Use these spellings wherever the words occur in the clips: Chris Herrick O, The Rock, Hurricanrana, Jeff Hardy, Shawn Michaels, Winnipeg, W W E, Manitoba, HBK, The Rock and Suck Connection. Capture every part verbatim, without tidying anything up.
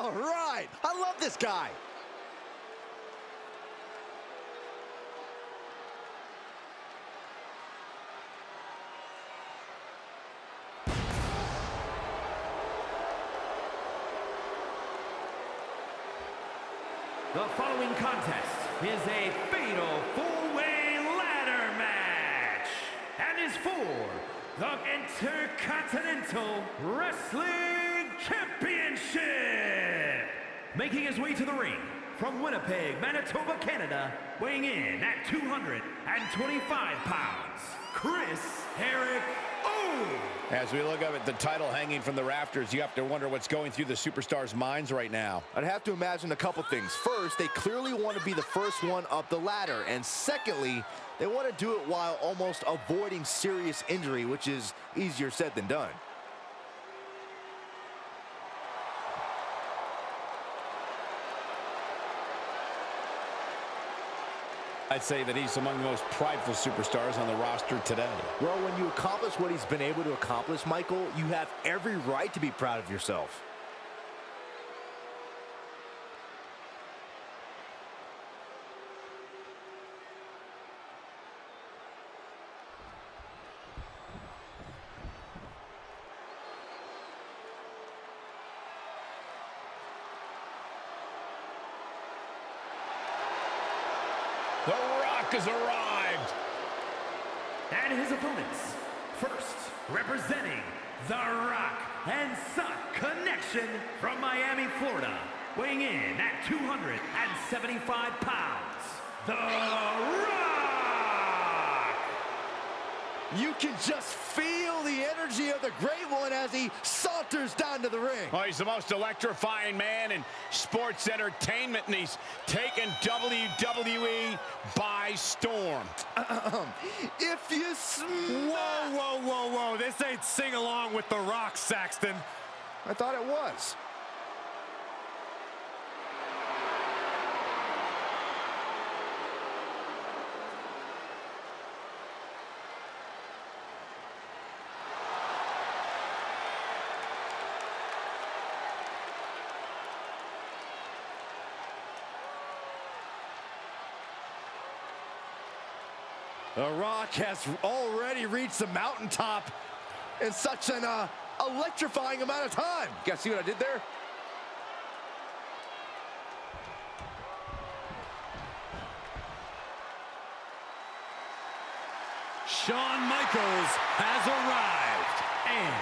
All right, I love this guy. The following contest is a fatal four-way ladder match and is for the Intercontinental Wrestling Championship. Making his way to the ring from Winnipeg, Manitoba, Canada, weighing in at two hundred twenty-five pounds, Chris Herrick O. As we look up at the title hanging from the rafters, you have to wonder what's going through the superstars' minds right now. I'd have to imagine a couple things. First, they clearly want to be the first one up the ladder. And secondly, they want to do it while almost avoiding serious injury, which is easier said than done. I'd say that he's among the most prideful superstars on the roster today. Well, when you accomplish what he's been able to accomplish, Michael, you have every right to be proud of yourself. The Rock has arrived. And his opponents, first representing The Rock and Suck Connection from Miami, Florida, weighing in at two hundred seventy-five pounds, The Rock. You can just feel the energy of the Great One as he saunters down to the ring. Oh, he's the most electrifying man in sports entertainment, and he's taken W W E by storm. If you smell... Whoa, whoa, whoa, whoa. This ain't sing-along with The Rock, Saxton. I thought it was. The Rock has already reached the mountaintop in such an uh, electrifying amount of time. You guys see what I did there? Shawn Michaels has arrived. And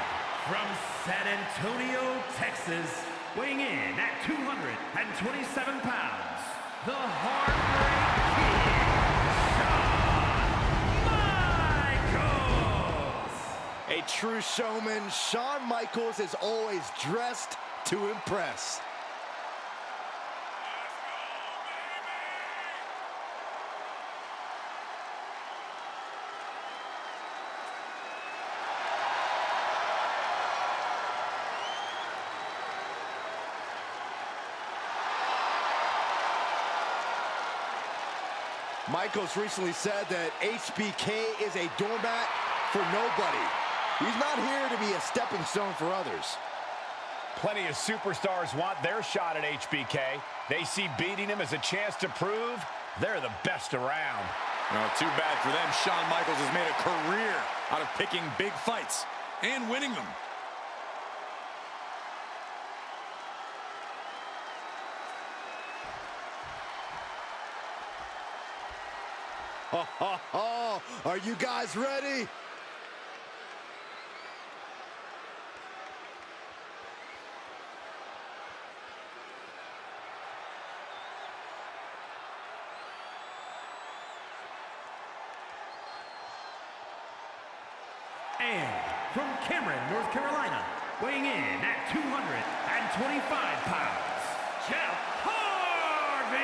from San Antonio, Texas, weighing in at two hundred twenty-seven pounds, the Heartbreak Kid. A true showman, Shawn Michaels is always dressed to impress. Michaels recently said that H B K is a doormat for nobody. He's not here to be a stepping stone for others. Plenty of superstars want their shot at H B K. They see beating him as a chance to prove they're the best around. No, too bad for them. Shawn Michaels has made a career out of picking big fights and winning them. Oh, oh, oh. Are you guys ready? And from Cameron, North Carolina, weighing in at two hundred twenty-five pounds, Jeff Hardy.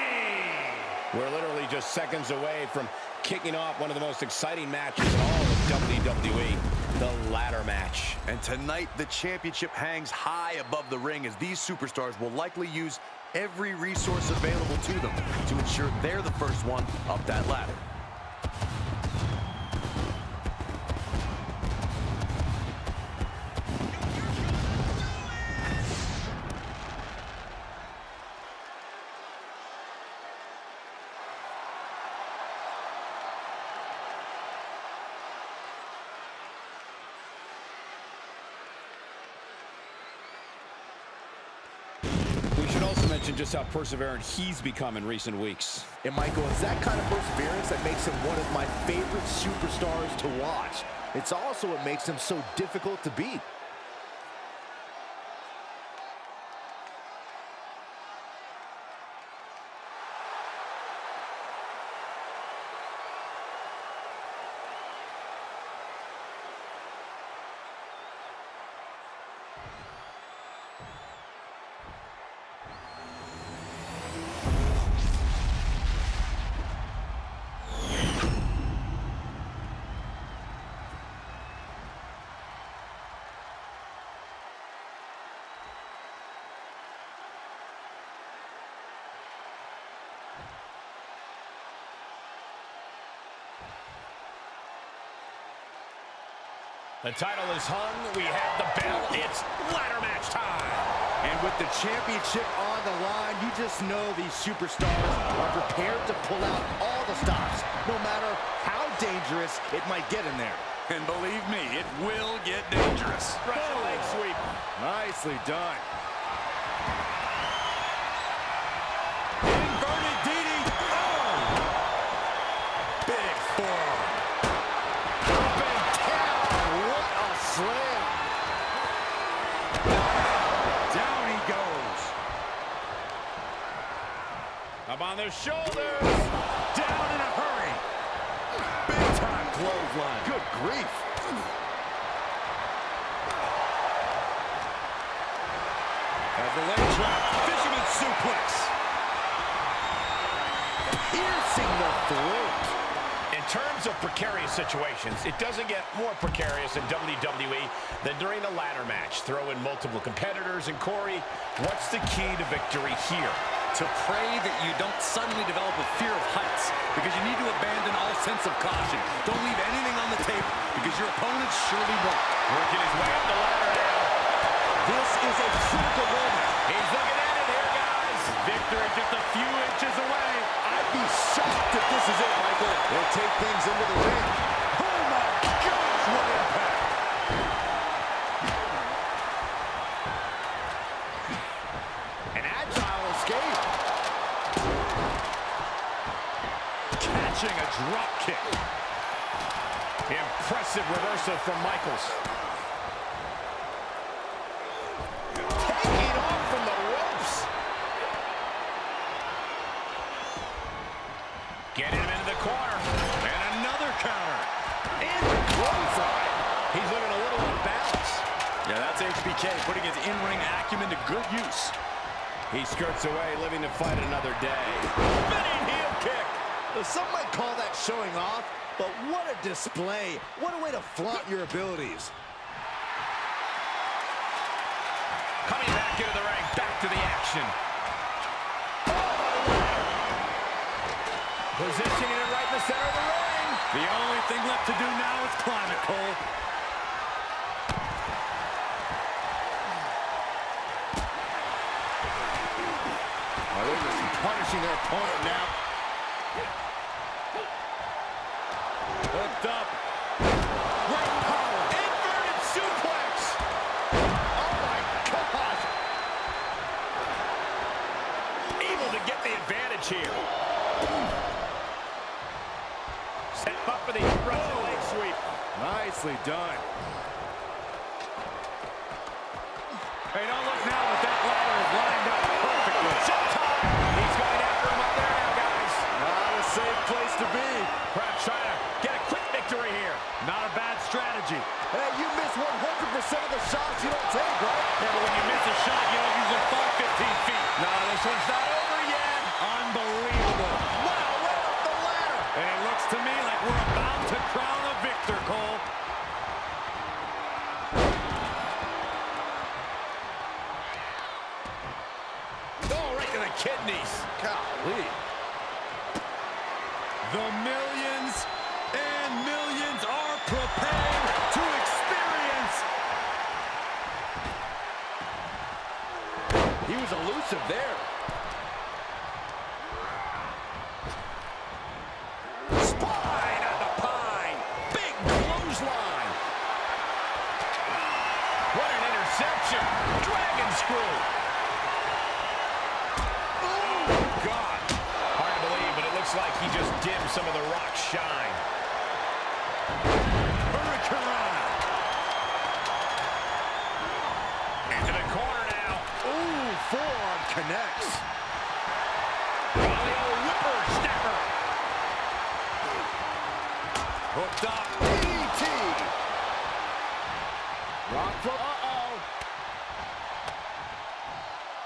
We're literally just seconds away from kicking off one of the most exciting matches in all of W W E, the ladder match. And tonight, the championship hangs high above the ring as these superstars will likely use every resource available to them to ensure they're the first one up that ladder. mention just how perseverant he's become in recent weeks. And Michael, it's that kind of perseverance that makes him one of my favorite superstars to watch. It's also what makes him so difficult to beat. The title is hung, we have the bell, it's ladder match time. And with the championship on the line, you just know these superstars are prepared to pull out all the stops, no matter how dangerous it might get in there. And believe me, it will get dangerous. Right oh. Leg sweep. Nicely done. Inverted D D T. Oh! Big forearm. Slam. Down he goes. Up on their shoulders. Down in a hurry. Big time clothesline. Good grief. Has the leg drop. Fisherman suplex. Piercing the throat. In terms of precarious situations, it doesn't get more precarious in W W E than during the ladder match. Throw in multiple competitors, and Corey, what's the key to victory here? To pray that you don't suddenly develop a fear of heights, because you need to abandon all sense of caution. Don't leave anything on the table, because your opponent surely won't. Working his way up the ladder now. This is a critical moment. He's looking at it here, guys. Victory just a few inches away. I'd be shocked if this is it, Michael. They'll take things into the ring. Oh, my gosh, what impact. An agile escape. Catching a drop kick. Impressive reversal from Michaels. Taking off from the ropes. Getting him into the corner. And another counter. And the clothesline. He's looking a little out of balance. Yeah, that's H B K putting his in-ring acumen to good use. He skirts away, living to fight another day. Spinning heel kick. Now, some might call that showing off, but what a display. What a way to flaunt your abilities. Coming back into the ring, back to the action. Positioning it right in the center of the ring. The only thing left to do now is climb it, Cole. Oh, they're just punishing their opponent now. Hooked up. Right power. Inverted suplex. Oh, my God. Able to get the advantage here. Set up for the Russian leg sweep. Nicely done. Hey, don't look now that that ladder is lined up perfectly. Showtime! He's going after him up there now, guys. Not a safe place to be. Perhaps trying to get a quick victory here. Not a bad strategy. Hey, you miss one hundred percent of the shots you don't take, right? Yeah, but when you miss a shot, you don't usually fall fifteen feet. No, this one's not over yet. Unbelievable. Wow, right up the ladder. And it looks to me like we're about to crown a victor, Cole. Oh, right to the kidneys. Golly. The millions and millions are prepared to experience. He was elusive there. Dragon screw. Looks like he just dimmed some of The Rock's shine. Hurricanrana. Into the corner now. Ooh, forearm connects. Rolio Whipper Snapper. Hooked up. D T. Rock from,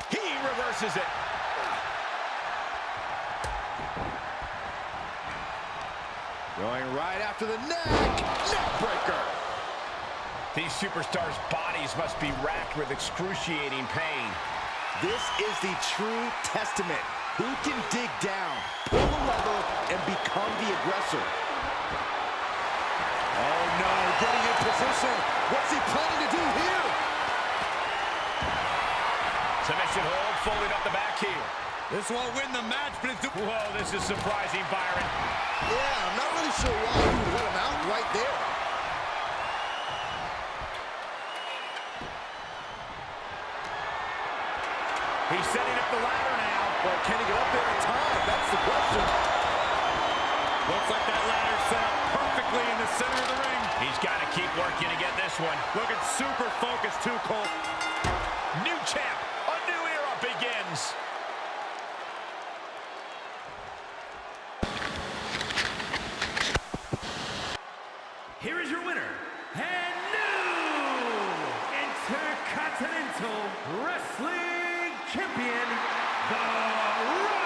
uh-oh. He reverses it. Going right after the neck, neck breaker. These superstars' bodies must be racked with excruciating pain. This is the true testament. Who can dig down, pull the lever, and become the aggressor? Oh no, getting in position. What's he planning to do here? Submission hold, folded up the back heel. This won't win the match, but it's... Whoa, this is surprising, Byron. Yeah, I'm not really sure why you would let him out right there. He's setting up the ladder now. Well, can he get up there in time? That's the question. Looks like that ladder's set up perfectly in the center of the ring. He's got to keep working to get this one. Look, it's super focused too, Cole. New champ, a new era begins. Here is your winner, and new Intercontinental Wrestling Champion, The Rock.